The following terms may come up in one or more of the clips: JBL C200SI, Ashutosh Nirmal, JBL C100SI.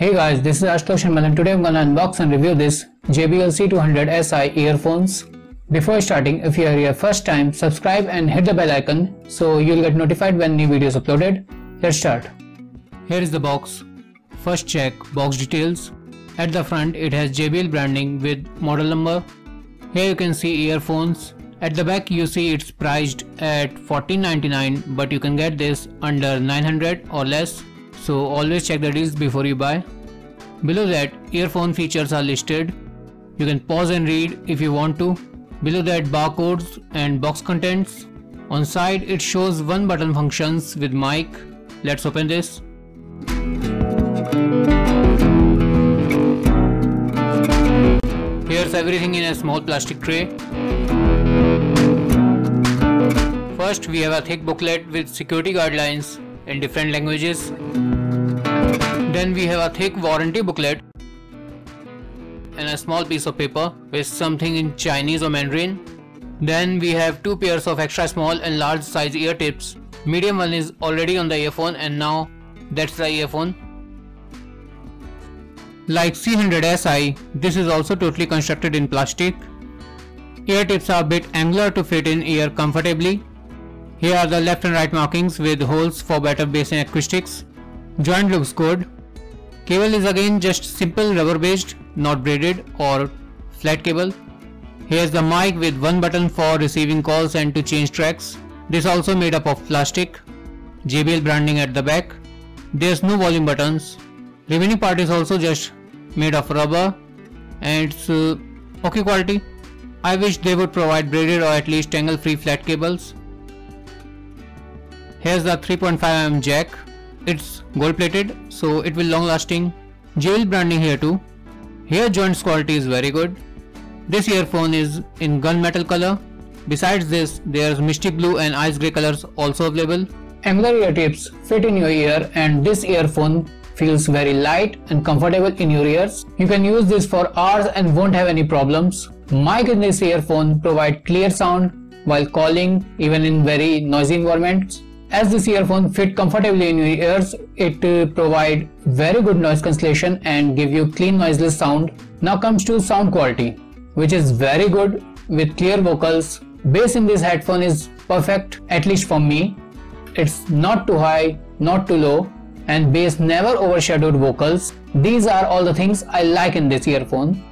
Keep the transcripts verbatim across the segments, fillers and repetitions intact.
Hey guys, this is Ashutosh Nirmal and today I'm gonna unbox and review this J B L C two hundred S I earphones. Before starting, if you are here first time, subscribe and hit the bell icon so you'll get notified when new videos uploaded. Let's start. Here is the box. First check box details. At the front it has J B L branding with model number. Here you can see earphones. At the back you see it's priced at fourteen ninety-nine, but you can get this under nine hundred or less. So always check the deals before you buy. Below that, earphone features are listed. You can pause and read if you want to. Below that, barcodes and box contents. On side it shows one button functions with mic. Let's open this. Here's everything in a small plastic tray. First we have a thick booklet with security guidelines in different languages. Then we have a thick warranty booklet and a small piece of paper with something in Chinese or Mandarin. Then we have two pairs of extra small and large size ear tips. Medium one is already on the earphone and now that's the earphone. Like C one hundred S I, this is also totally constructed in plastic. Ear tips are a bit angular to fit in ear comfortably. Here are the left and right markings with holes for better bass and acoustics. Joint looks good. Cable is again just simple rubber based, not braided or flat cable. Here's the mic with one button for receiving calls and to change tracks. This also made up of plastic. J B L branding at the back. There's no volume buttons. Remaining part is also just made of rubber and it's uh, okay quality. I wish they would provide braided or at least tangle free flat cables. Here's the three point five millimeter jack. It's gold plated so it will long lasting. J B L branding here too. Here joints quality is very good. This earphone is in gunmetal color. Besides this, there's misty blue and ice grey colors also available. Angular ear tips fit in your ear and this earphone feels very light and comfortable in your ears. You can use this for hours and won't have any problems. Mic in this earphone provide clear sound while calling even in very noisy environments. As this earphone fit comfortably in your ears, it uh, provide very good noise cancellation and give you clean noiseless sound. Now comes to sound quality, which is very good with clear vocals. Bass in this headphone is perfect, at least for me. It's not too high, not too low, and bass never overshadowed vocals. These are all the things I like in this earphone.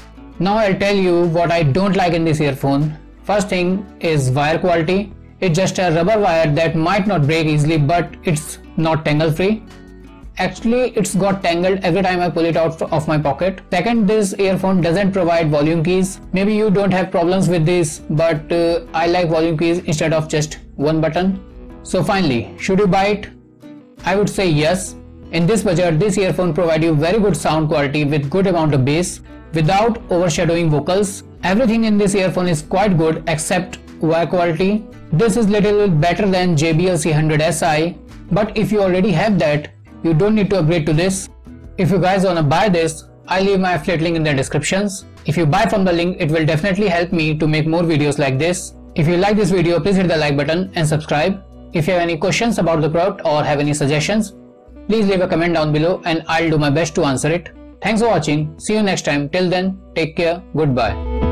Now I'll tell you what I don't like in this earphone. First thing is wire quality. It's just a rubber wire that might not break easily, but it's not tangle free. Actually, it's got tangled every time I pull it out of my pocket. Second, this earphone doesn't provide volume keys. Maybe you don't have problems with this, but uh, I like volume keys instead of just one button. So finally, should you buy it? I would say yes. In this budget, this earphone provides you very good sound quality with good amount of bass without overshadowing vocals. Everything in this earphone is quite good except wire quality. This is little better than J B L C one hundred S I, but if you already have that, you don't need to upgrade to this. If you guys wanna buy this, I'll leave my affiliate link in the descriptions. If you buy from the link, it will definitely help me to make more videos like this. If you like this video, please hit the like button and subscribe. If you have any questions about the product or have any suggestions, please leave a comment down below and I'll do my best to answer it. Thanks for watching. See you next time. Till then, take care. Goodbye.